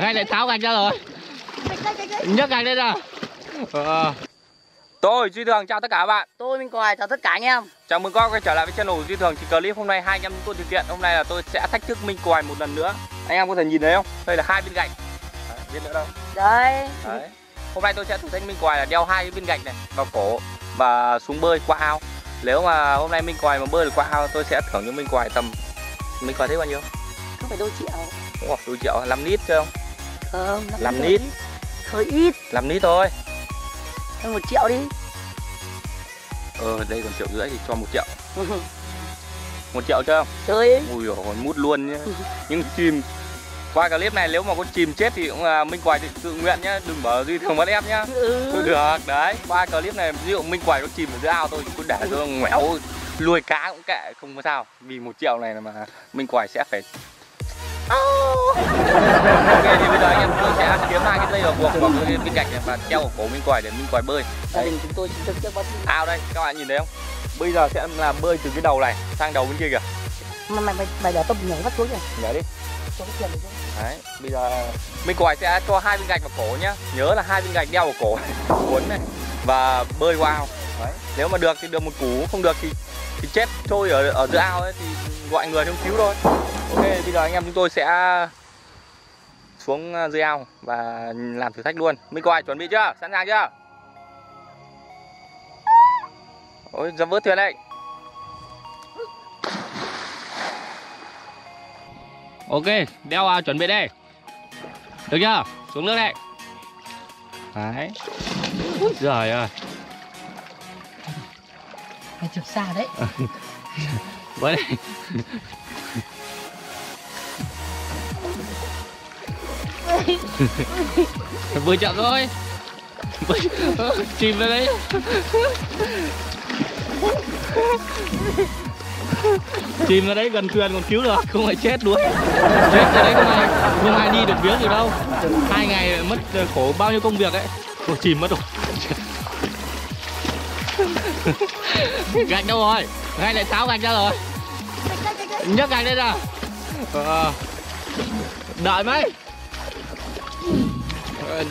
Ngay lại tháo gạch ra rồi. Nhấc gạch lên ra. Tôi Duy Thường chào tất cả các bạn. Tôi Minh Quài chào tất cả anh em. Chào mừng các bạn trở lại với channel của Duy Thường. Thì clip hôm nay hai anh em tôi thực hiện. Hôm nay là tôi sẽ thách thức Minh Quài một lần nữa. Anh em có thể nhìn thấy không? Đây là hai viên gạch. Đấy, biết nữa đâu. Đấy. Đấy. Hôm nay tôi sẽ thử thách Minh Quài là đeo hai viên gạch này vào cổ và xuống bơi qua ao. Nếu mà hôm nay Minh Quài mà bơi được qua ao, tôi sẽ thưởng cho Minh Quài tầm. Minh Quài thấy bao nhiêu? Không phải đôi triệu. Ủa, đôi triệu 5 lít chứ không? Không, 5 lít. Hơi ít. 5 lít thôi. Thôi 1 triệu đi. Đây còn 1,5 triệu thì cho 1 triệu. 1 triệu chưa? Chơi ấy. Ui dồi, còn mút luôn nhá. Nhưng chìm. Qua clip này nếu mà con chìm chết thì cũng Minh Quài tự nguyện nhá, đừng bảo Duy Thường bắt ép nhá. Thôi được, đấy. Qua clip này ví dụ Minh Quài có chìm ở dưới ao tôi cứ để cho ngoẻo nuôi cá cũng kệ, không có sao. Vì 1 triệu này mà Minh Quài sẽ phải. Ok, thì bây giờ anh em tôi sẽ kiếm hai cái dây vào buộc vào cái viên gạch này và treo cổ Minh Quài để Minh Quài bơi. Gia đình chúng tôi trực tiếp bắt ao đây, các bạn nhìn thấy không? Bây giờ sẽ làm bơi từ cái đầu này sang đầu bên kia kìa. Mày để tôi nhảy vắt xuống kìa. Nhảy đi. Cho cái thuyền này. Đấy, bây giờ Minh Quài sẽ cho hai viên gạch vào cổ nhá. Nhớ là hai viên gạch đeo vào cổ này, cuốn này và bơi qua ao. Đấy. Nếu mà được thì được một cú, không được thì chết trôi ở giữa ao ấy thì gọi người không cứu thôi. Ok, bây giờ anh em chúng tôi sẽ xuống dưới ao và làm thử thách luôn. Minh Quài chuẩn bị chưa? Sẵn sàng chưa? Ôi, dám vớt thuyền đấy. Ok, đeo vào chuẩn bị đây. Được chưa? Xuống nước đây. Đấy. Giời ơi. Mày chụp xa đấy. Vớt đây. Vừa chậm thôi. Chìm lên đấy. Chìm ra đấy gần thuyền còn cứu được, không phải chết đuối. Chết ra đấy không ai đi được viếng gì đâu. 2 ngày mất khổ bao nhiêu công việc ấy. Ủa, chìm mất rồi. Gạch đâu rồi? Ngay lại tháo gạch ra rồi. Nhấc gạch lên ra. Đợi mấy.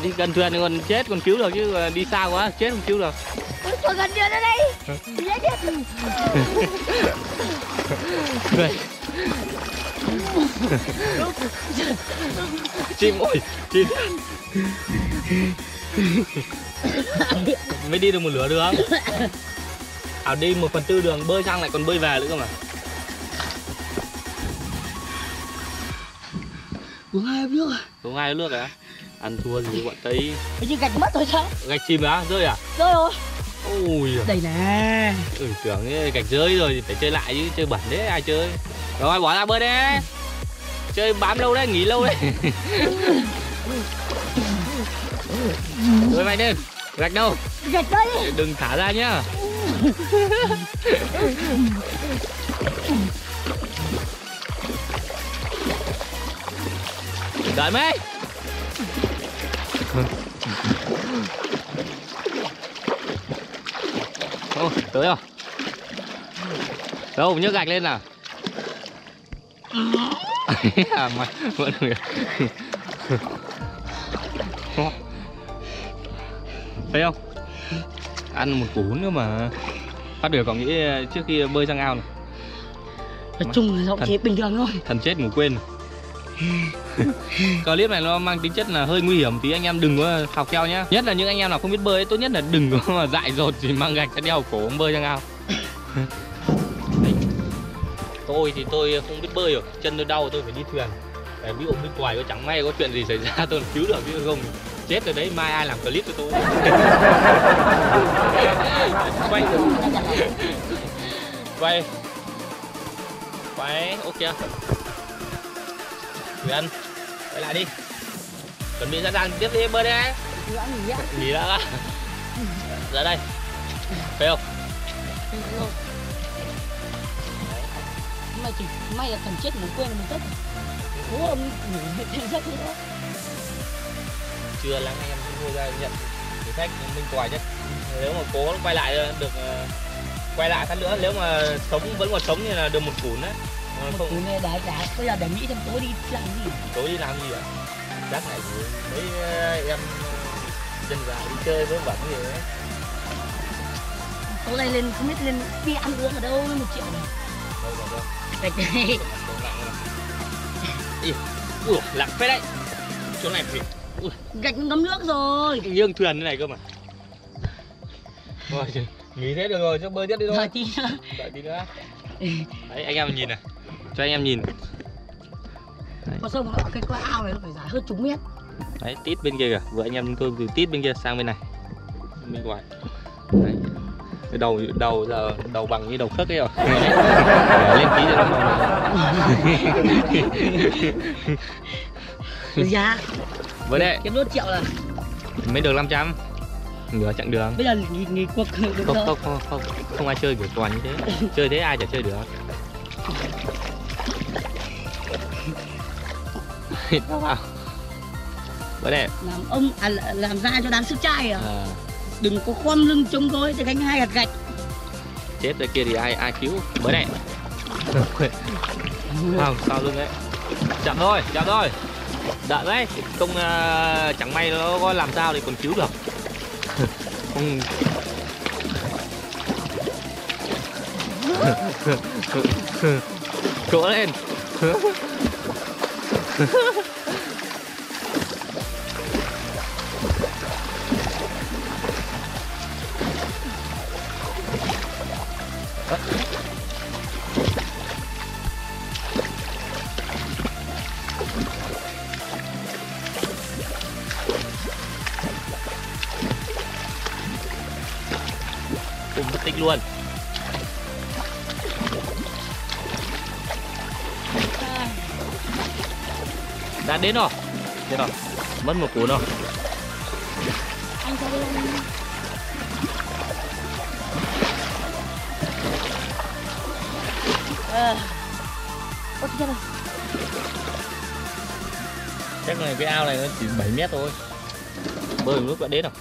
Đi gần thuyền còn chết còn cứu được chứ đi xa quá chết không cứu được. Tôi gần thuyền ở đây. Dễ chết. Chim ôi chim. Mới đi được một nửa đường. À đi 1/4 đường bơi sang lại còn bơi về nữa cơ mà. Uống hai nước à? Ăn thua gì bọn Tây. Cái gạch mất rồi sao? Gạch chìm á? Rơi à? Rơi rồi. Ôi giời. Đây nè. Ừ, tưởng ấy, gạch rơi rồi thì phải chơi lại chứ chơi bẩn đấy ai chơi. Rồi bỏ ra bơi đấy. Chơi bám lâu đấy, nghỉ lâu đấy. Rồi mày lên. Gạch đâu? Gạch đây. Đừng thả ra nhá. Đợi mấy. Ô, tới rồi. Đâu, nhấc gạch lên nào. Thấy không? Ăn một cú nữa mà. Phát biểu còn nghĩ trước khi bơi sang ao này. Nói chung là giọng chế bình thường thôi. Thần chết ngủ quên. Clip này nó mang tính chất là hơi nguy hiểm tí, anh em đừng có học theo nhá. Nhất là những anh em nào không biết bơi ấy, tốt nhất là đừng có dại dột gì mang gạch ra đeo cổ bơi sang ao. Tôi thì tôi không biết bơi rồi, chân tôi đau tôi phải đi thuyền. Để ví dụ Minh Quài có chẳng may có chuyện gì xảy ra tôi cứu được chứ không chết rồi đấy mai ai làm clip cho tôi. Quay ok. Thuyền, quay lại đi. Chuẩn bị sẵn sàng tiếp đi bơi đấy. Nghỉ đã. Ra đây. Phải không? May là thần chết ngủ quên một giấc. Bố ông ngủ thêm giấc nữa. Chưa lắm anh em cũng ra nhận thử thách Minh Quài nhất. Nếu mà cố quay lại được quay lại phát nữa, nếu mà sống vẫn còn sống thì là được một cún đấy. Một cú này đấy, bây giờ để nghĩ xem tối đi làm gì. Tối đi làm gì ạ? đất này mấy em trên vào đi chơi với bẩn vậy đấy. Tối nay lên không biết lên bia ăn uống ở đâu 1 triệu này. Đâu rồi đâu. Đây. Ui, lặng phết đấy. Chỗ này thì gạch ngấm nước rồi. Nhưng thuyền thế này cơ mà. Rồi nghỉ thế được rồi, cho bơi tiếp đi thôi. Đợi tí nữa. Đấy, anh em nhìn này. Cho anh em nhìn. Con sông nó cái ao này nó phải dài hơn chúng mét. Đấy, tít bên kia kìa. Vừa anh em chúng tôi từ tít bên kia sang bên này. Minh Quài. Đấy. Cái đầu giờ đầu bằng như đầu khớp ấy rồi. Lên tí cho nó dạ. Với đấy. Kiếm nốt 1 triệu là mới được 500. Nửa chặng đường. Bây giờ nghỉ cuộc được không? Không ai chơi kiểu toàn như thế. Chơi thế ai chả chơi được. Bữa này làm ông làm ra cho đáng sức trai à? À. Đừng có khom lưng chống gối để gánh 2 hạt gạch. Chết rồi kia thì ai cứu? Bữa này không sao lưng đấy. Chậm thôi. Đợi đấy. Không chẳng may nó có làm sao thì còn cứu được. Không. Cố lên. Cùng tích luôn. Đã đến rồi. Chết rồi. Mất 1 cuốn rồi. Anh cho đi. Chết rồi. Chắc này cái ao này nó chỉ 7 mét thôi. Bơi một lúc đã đến rồi.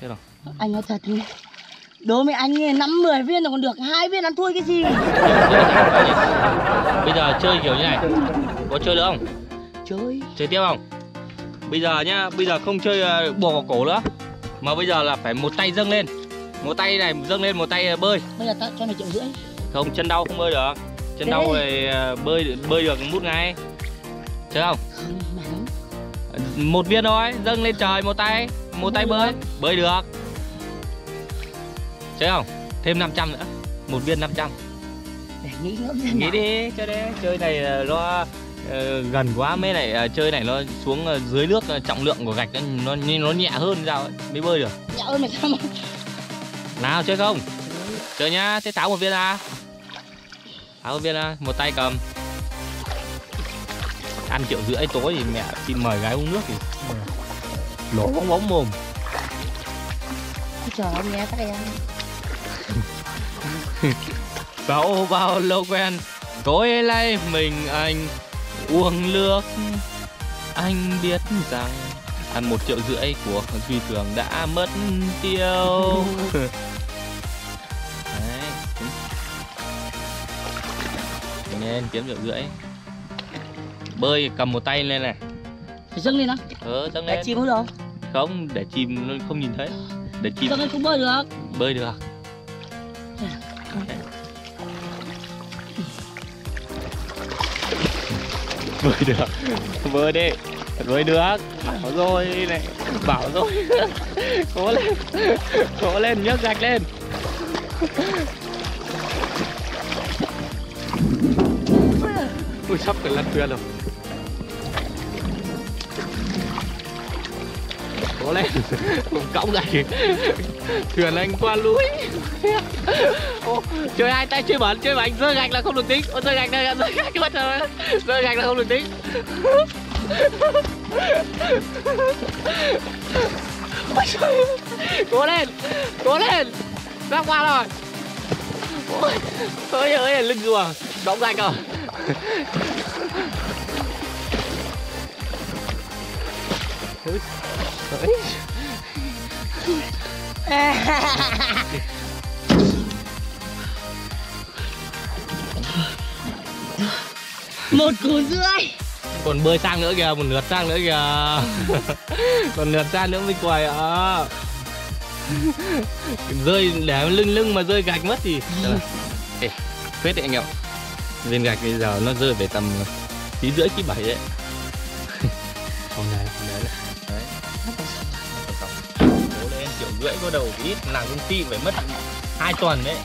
Chết rồi. Anh nói thật đi. Đối với anh 5-10 viên là còn được, 2 viên ăn thui cái gì. Bây giờ chơi kiểu như này. Có chơi nữa không? Chơi tiếp không? Bây giờ nhá, bây giờ không chơi bò vào cổ nữa. Mà bây giờ là phải 1 tay dâng lên. 1 tay này dâng lên, 1 tay bơi. Bây giờ ta cho mày 1,5 triệu. Không, chân đau không bơi được. Chân thế đau rồi bơi được mút ngay. Chơi không? Không, mà không. 1 viên thôi, dâng lên trời 1 tay. 1 tay bơi, bơi được. Chơi không? Thêm 500 nữa. 1 viên 500. Để nghĩ đi, chơi đấy. Chơi này nó gần quá mấy này, chơi này nó xuống dưới nước, trọng lượng của gạch nó nhẹ hơn sao ấy, mới bơi được. Nhẹ hơn mà sao mà. Nào chơi không? Chơi nhá, thế tháo 1 viên ra. Tháo 1 viên ra, 1 tay cầm. Ăn 1,5 triệu tối thì mẹ chị mời gái uống nước thì lổ bóng mồm. Trời ơi, nghe các em. Bao lâu quen, tối nay mình anh uống nước. Anh biết rằng ăn 1,5 triệu của Duy Thường đã mất tiêu. Đấy. Mình nên kiếm 1,5 triệu. Bơi cầm 1 tay lên này. Phải dâng lên á? Dâng lên. Để chìm không? Không, để chìm nó không nhìn thấy. Để chìm. Dâng lên cũng bơi được. Bơi được. Bơi được, bơi đi, bơi được, bảo rồi này, bảo rồi, cố lên, nhấc gạch lên. Ui sắp phải lăn thuyền rồi. Cố lên, cõng gạch, thuyền anh qua lũi. Ô, chơi 2 tay chơi bẩn, chơi bánh rơi gạch là không được tính. Ô, rơi gạch đây, rơi gạch là không được tính. Ôi trời. Cố lên, ra qua rồi. Ôi ơi, lưng rùa, đóng gạch rồi. Còn bơi sang nữa kìa, một lượt sang nữa kìa. Còn lượt sang nữa Minh Quài ạ. Rơi để lưng mà rơi gạch mất thì phết đấy anh em. Viên gạch bây giờ nó rơi về tầm tí rưỡi tí 7 đấy. Hôm nay đấy. Bố lên 1,5 triệu có đầu ít, làm công ty phải mất 2 tuần đấy.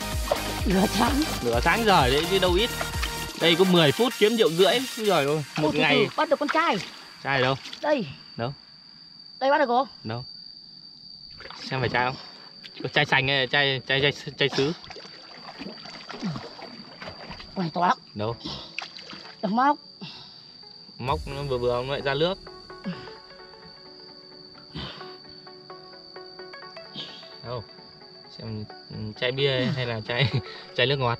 Nửa tháng rồi đấy chứ đâu ít. Đây có 10 phút kiếm 1,5 triệu rồi thôi. Một ngày thử, bắt được con trai. Trai đâu? Đây. Đâu? Đây bắt được không? Đâu? Xem phải trai không? Có trai xanh hay trai sứ? Con này to lắm. Đâu? Được móc. Móc nó vừa nó lại ra nước. Đâu? Xem chai bia hay là chai nước ngọt.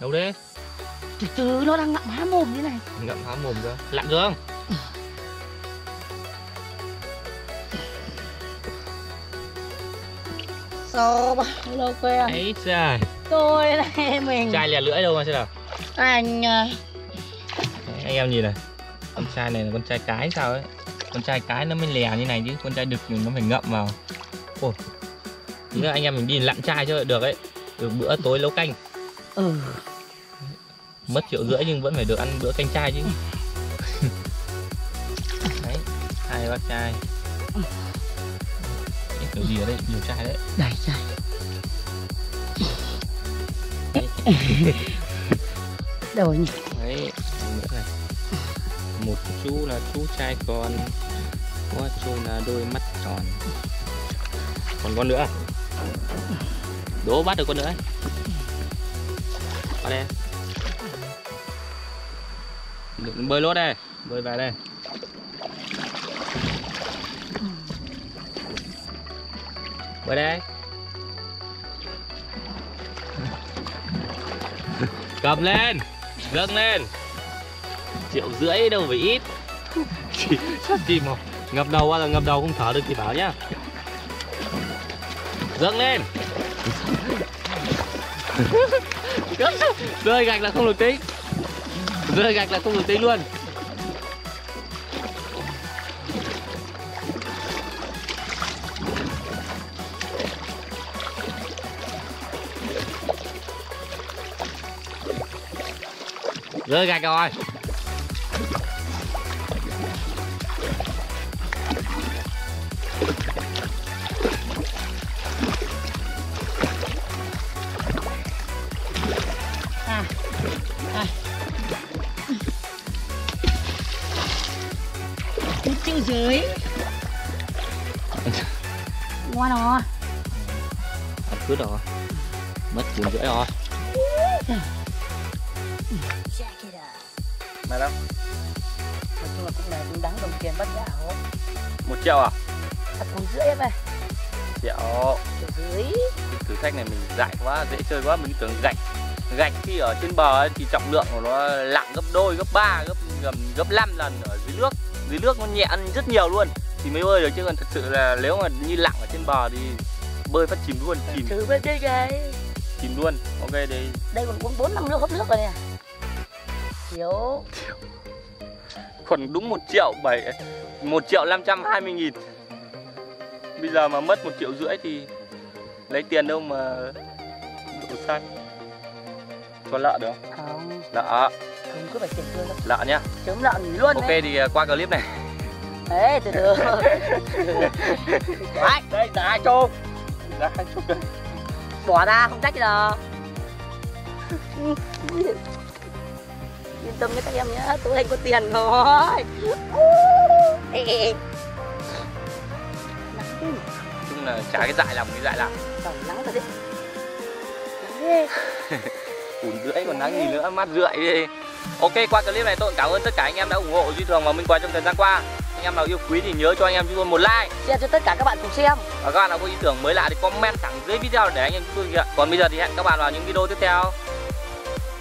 Đâu đấy? Từ từ nó đang ngậm há mồm thế này. Ngậm há mồm ra. Lặn được không? Sao bao lâu quen? Ấy trời. Tôi đây mình. Chai lẻ lưỡi đâu mà xem nào. Anh. Anh em nhìn này. Con trai này là con trai cái sao ấy? Con trai cái nó mới lè như này chứ, con trai đực nó phải ngậm vào. Ôi. Nếu anh em mình đi lặn trai cho được ấy. Được bữa tối nấu canh. Ừ. Mất 1,5 triệu nhưng vẫn phải được ăn bữa canh trai chứ. Đấy, hai bác trai. Ít kiểu gì ở đây, nhiều trai đấy. Đại trai. Đâu nhỉ? Đấy, nữa này. Một chú là chú trai con, có chú là đôi mắt tròn. Còn con nữa. Đố bắt được con nữa. Vào đây. Bơi lốt đây, bơi về đây. Bơi đây. Cầm lên, dâng lên. 1,5 triệu đâu phải ít. Chắc gì mà ngập đầu qua là ngập đầu không thở được thì bảo nhá. Dâng lên. Rơi gạch là không được tính. Rơi gạch là không được tính luôn. Rơi gạch rồi. Chịu dưới ngoan rồi, ăn cứt rồi, mất 1,5 triệu rồi. Mày đâu? Nói chung là cũng này cũng đáng đồng tiền bắt gạo không? 1 triệu à? Thật 1,5 triệu em ơi. 1,5 triệu. Thử thách này mình dại quá, dễ chơi quá, mình tưởng gạch. Gạch khi ở trên bờ ấy, thì trọng lượng của nó nặng gấp đôi, gấp 3, gấp 5 lần ở dưới nước. Dưới nước nó nhẹ ăn rất nhiều luôn thì mới bơi được, chứ còn thật sự là nếu mà như lặng ở trên bờ thì bơi phát chìm luôn. Chìm thử bên đây cái chìm luôn. Ok đây đây còn 4-5 nước hốc nước rồi nè. Thiếu còn đúng 1,7 triệu, 1,520.000. Bây giờ mà mất 1,5 triệu thì lấy tiền đâu mà đổ xăng cho lợ được không? Lợ cứ phải tiền luôn. Lợ nhá. Chấm lợ nghỉ luôn. Ok đấy. Thì qua clip này. Đấy, từ từ. Đấy, đây giá chôm. Giá chôm đây. Bỏ ra không trách đâu. Yên tâm nhé các em nhé, tụi anh có tiền rồi. Nói chung là chả cái dại làm cái dại làm. Nắng rồi đấy. 1,5 triệu còn nắng gì nữa, mát rượi đi. Ok, qua clip này tôi cũng cảm ơn tất cả anh em đã ủng hộ Duy Thường và Minh Quài trong thời gian qua. Anh em nào yêu quý thì nhớ cho anh em chúng tôi 1 like, share cho tất cả các bạn cùng xem. Và các bạn nào có ý tưởng mới lạ thì comment thẳng dưới video để anh em chúng tôi kìa. Còn bây giờ thì hẹn các bạn vào những video tiếp theo.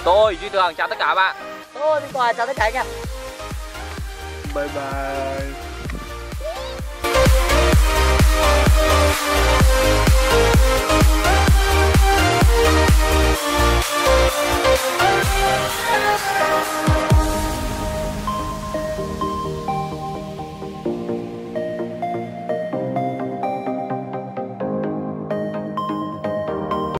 Tôi Duy Thường chào tất cả các bạn. Tôi Minh Quài chào tất cả anh em. Bye bye.